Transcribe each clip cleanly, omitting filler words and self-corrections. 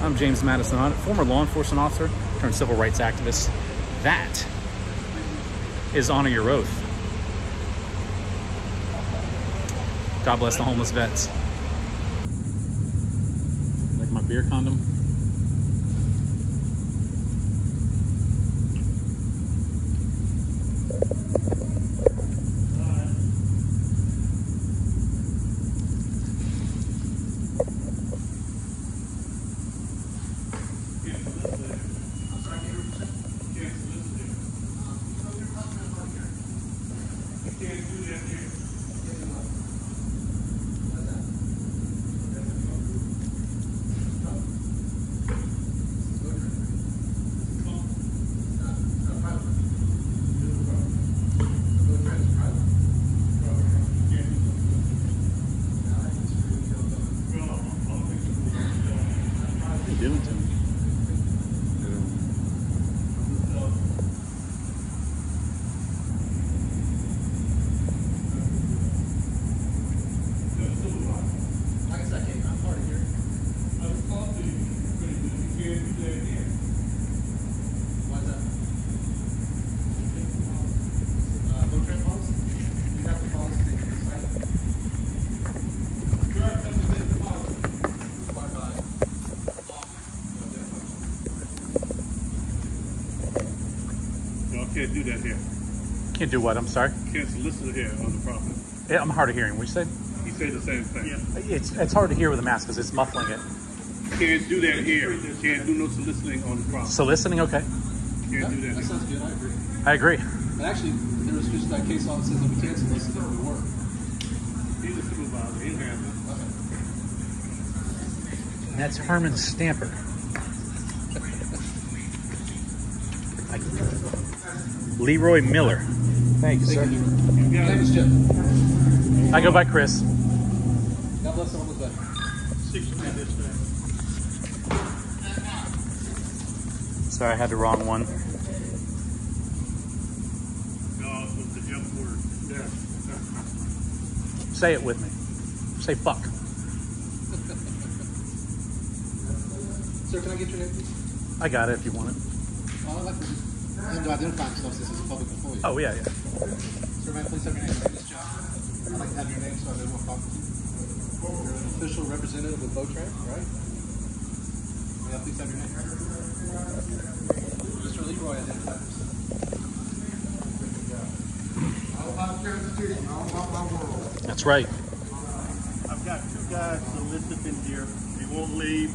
I'm James Madison Audit, former law enforcement officer turned civil rights activist. That is honor your oath. God bless the homeless vets. Like my beer condom. Can't do that here. Can't do what? I'm sorry. Can't solicit here on the property. Yeah, I'm hard of hearing. What you say? He said the same thing. Yeah. It's hard to hear with a mask because it's muffling it. Can't do that here. Can't do no soliciting on the property. Soliciting, okay. Can't do that. That sounds good. I agree. But actually, there was just that case law that says that we can't solicit it for work. He's a supervisor. He's handling. That's Herman Stamper. Leroy Miller. Thank you, sir. My name is Jim. I go by Chris. God bless all of that. Sorry, I had the wrong one. No, it was the jump word. Yeah. Say it with me. Say fuck. Sir, can I get your name, please? I got it if you want it. Oh, I like this. And to identify themselves, this is public before you. Oh, yeah. Sir, may I please have your name for this job? I'd like to have your name so I know what I'm talking to you. You're an official representative of Votran, right? May I please have your name? Mr. Leroy, identify yourself. All about Constitution, all about my world. That's right. I've got two guys soliciting here. They won't leave.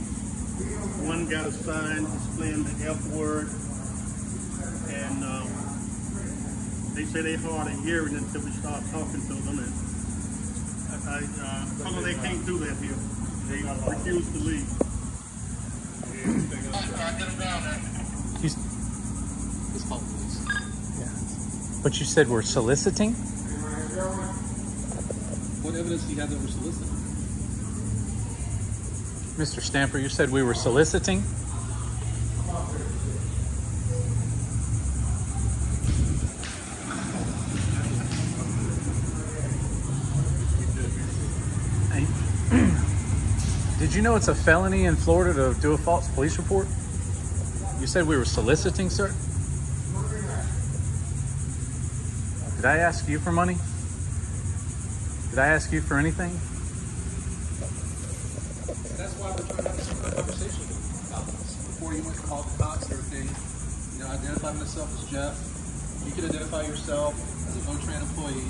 One got a sign displaying the F word. And they say they're hard of hearing until we start talking to them. And they can't do that here. They refuse to leave. It's public police. Yeah. But you said we're soliciting? What evidence do you have that we're soliciting? Mr. Stamper, you said we were soliciting? Did you know it's a felony in Florida to do a false police report? You said we were soliciting, sir? Did I ask you for money? Did I ask you for anything? That's why we're trying to have a conversation about this. Before you went to call the cops and everything, you know, identify myself as Jeff. You could identify yourself as a Votran employee.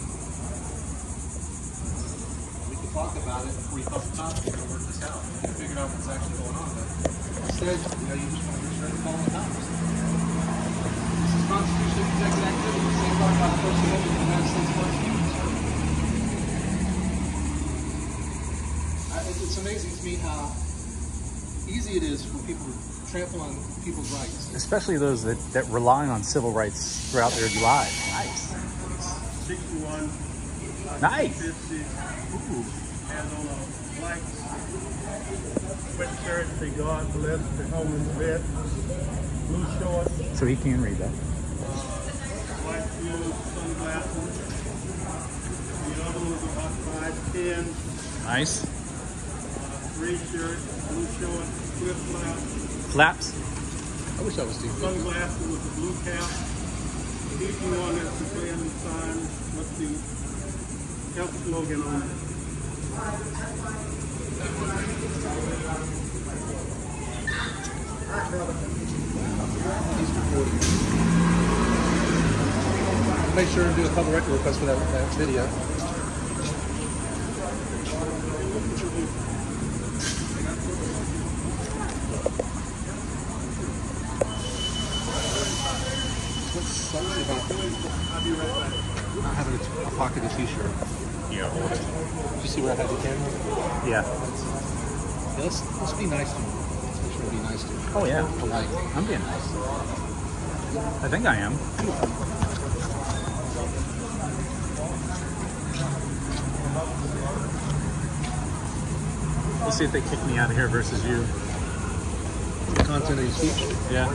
Talk about it before you talk to cops and work this out. You can figure out what's actually going on. But instead, you know, you just want to get straight to call the cops. This is constitutionally protected activity. It's safeguarded by the First Amendment of the United States Constitution. It's amazing to me how easy it is for people to trample on people's rights. Especially those that rely on civil rights throughout their lives. Nice. 61. Nice. 50. Ooh. And on a black sweatshirt, say God bless the homeless vet, blue shorts. So he can read that. White shoes, sunglasses. The other was about 5'10". Nice. green shirt, blue shorts, flip flaps. I wish I was Steve. Sunglasses with a blue cap. He's the one that's the plan and sign with the health slogan on it. Make sure to do a public record request for that video. I'm having a pocket of t-shirt. Yeah, hold it. Did you see where I had the camera? Yeah. Yeah, let's be nice to him. Let's make sure to be nice to him. Oh, yeah. Polite. I'm being nice. I think I am. We'll see if they kick me out of here versus you. The content of your speech? Yeah.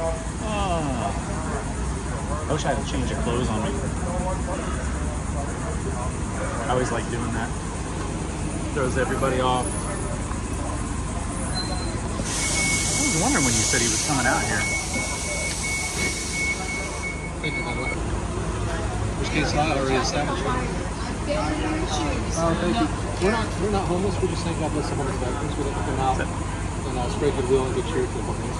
Oh. I wish I had a change of clothes on me. I always like doing that. Throws everybody off. I was wondering when you said he was coming out here. Which case I already established. Oh, thank you. We're not homeless. We're just saying God bless the homeless veterans. We're looking them out and scrape the wheel and get cheered for the homeless.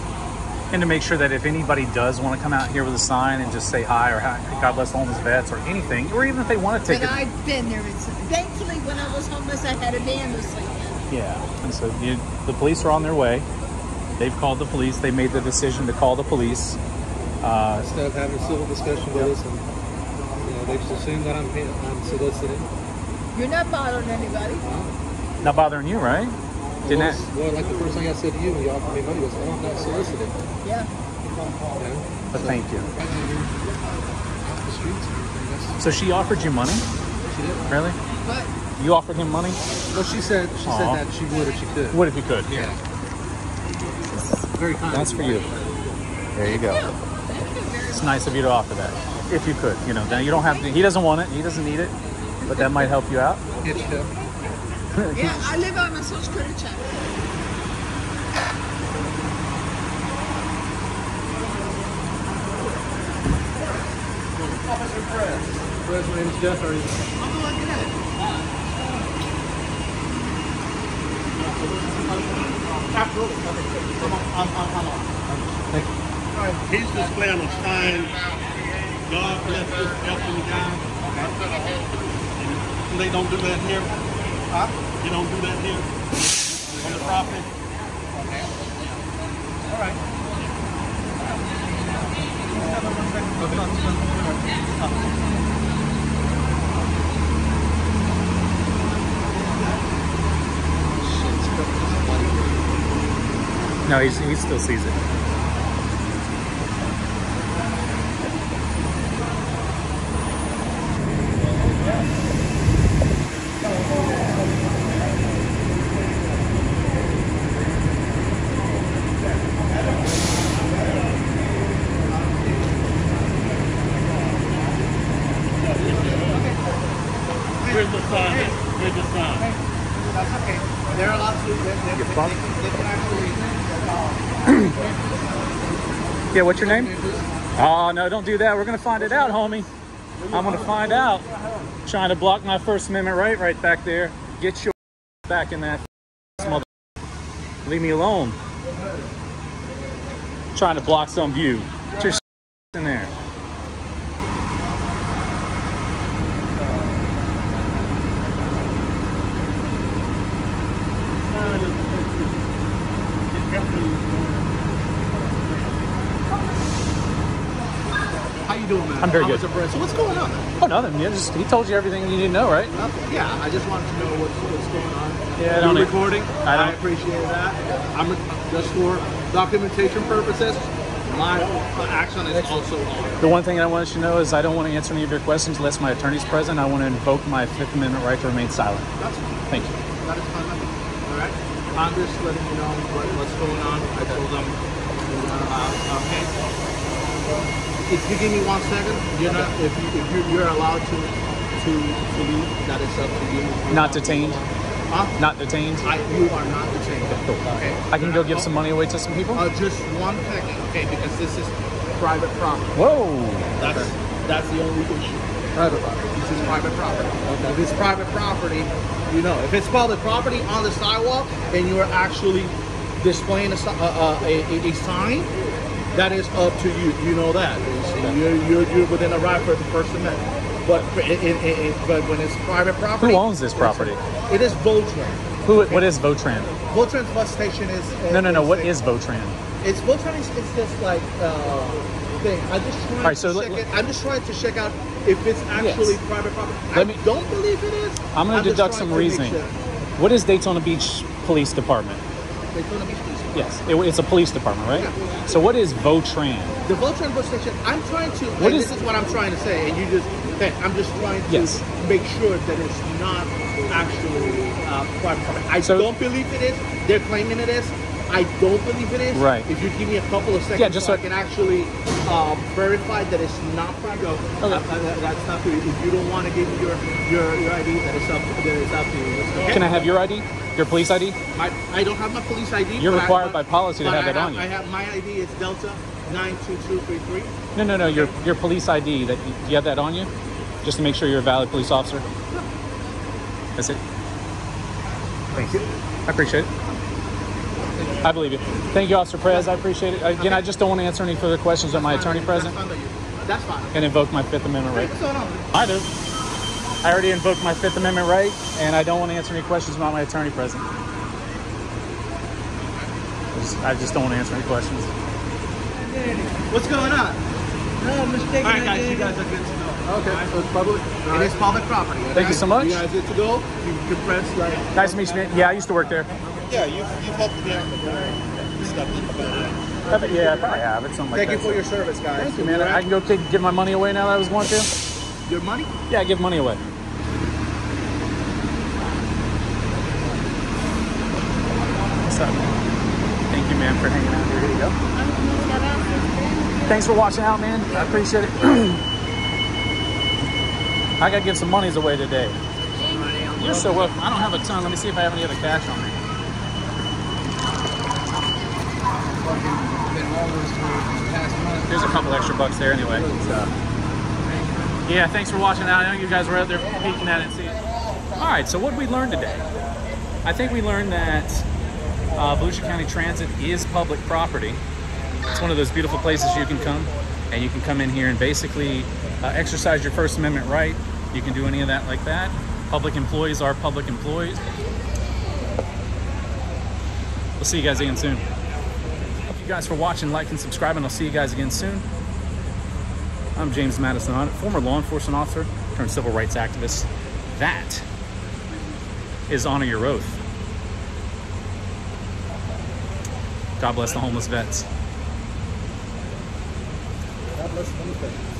And to make sure that if anybody does want to come out here with a sign and just say hi or God bless the homeless vets or anything, or even if they want to take it. I've been there. Thankfully, when I was homeless, I had a van this weekend. Yeah, and so the police are on their way. They've called the police. They made the decision to call the police. Instead of having a civil discussion with us, and they've just assumed that I'm soliciting. You're not bothering anybody. Not bothering you, right? Well, like the first thing I said to you when you offered me money was, oh, I'm not soliciting. Yeah. But thank you. So she offered you money? She did. Really? What? You offered him money? Well, she said that she would if she could. What if you could? Yeah. Very kind. That's for you. There you go. Thank you. It's nice of you to offer that. If you could, you know. Now you don't have to. He doesn't want it. He doesn't need it. But that might help you out. Yeah, I live on a social credit check. Officer Perez. Perez, my name is Jeffrey. I'm looking at it. Absolutely. I'm on. Thank you. He's displaying a sign. God bless this helping guy. Okay. They don't do that here. Huh? You don't do that here. On the property. Okay. All right. Okay. No, he still sees it. Yeah, what's your name? Oh, no, don't do that. We're going to find it out, homie. I'm going to find out. Trying to block my First Amendment right back there. Get your back in that mother. Leave me alone. Trying to block some view. Get your in there. I'm very good. So what's going on? Oh, nothing. Yeah, he told you everything you need to know, right? Yeah, I just wanted to know what's going on. Yeah, I'm recording. I appreciate that. I'm just for documentation purposes. My action is also on. The one thing I want you to know is I don't want to answer any of your questions unless my attorney's present. I want to invoke my Fifth Amendment right to remain silent. That's fine. Thank you. That is fine. All right. I'm just letting you know what's going on. I told them. Okay. If you give me 1 second, you're not. If you're allowed to leave, that is up to you. Not detained. Huh? Not detained? You are not detained. Okay. I can go give some money away to some people? Just 1 second, okay, because this is private property. Whoa! That's the only issue. Private property. This is private property. Okay. If it's private property, you know. If it's public property on the sidewalk and you are actually displaying a sign, that is up to you. You know that. You're within a right for the First Amendment. But when it's private property... Who owns this property? It is Votran. Okay. What is Votran? Votran's bus station is... What is Votran? Votran is this, like, thing. I'm just trying to check out if it's actually private property. I don't believe it is. I'm going to deduct some reasoning. Sure. What is Daytona Beach Police Department? Daytona Beach Police Department? Yes. It's a police department, right? Yeah. So what is Votran? The Votran bus station, I'm trying to... This is what I'm trying to say, and you just... I'm just trying to make sure that it's not actually private property. I don't believe it is. They're claiming it is. I don't believe it is. Right. If you give me a couple of seconds, so I can actually verify that it's not private. That's not true. If you don't want to give me your ID, that is up to you. Okay? Can I have your ID? Your police ID? I don't have my police ID. You're required by policy to have that on you. I have my ID. It's Delta 92233. No. Okay. Your police ID. Do you have that on you? Just to make sure you're a valid police officer. That's it. Thank you. I appreciate it. I believe you. Thank you, Officer Perez. I appreciate it. Again, I just don't want to answer any further questions with my attorney present. That's fine. And invoke my Fifth Amendment right. Either. I already invoked my Fifth Amendment right, and I don't want to answer any questions about my attorney present. I just don't want to answer any questions. What's going on? No mistake. All right, guys. You guys are good to know. Okay, so it's public. It is public property. Thank you so much. You guys get to go. You can press like. Nice to meet you. Yeah, I used to work there. Yeah, you've helped me out with the stuff. Yeah, I probably have. It's something like that. Thank you for your service, guys. Thank you, man. I can go give my money away now that I was wanting to. Your money? Yeah, I give money away. What's up? Thank you, man, for hanging out here. Here you go. Thanks for watching out, man. I appreciate it. I gotta give some monies away today. You're so welcome. I don't have a ton. Let me see if I have any other cash on me. There's a couple extra bucks there anyway. So. Yeah, thanks for watching out. I know you guys were out there peeking at it and seeing. All right, so what did we learn today? I think we learned that Volusia County Transit is public property. It's one of those beautiful places you can come. And you can come in here and basically exercise your First Amendment right. You can do any of that like that. Public employees are public employees. We'll see you guys again soon. Thank you guys for watching, like, and subscribe, and I'll see you guys again soon. I'm James Madison Audit, former law enforcement officer turned civil rights activist. That is honor your oath. God bless the homeless vets. God bless the homeless vets.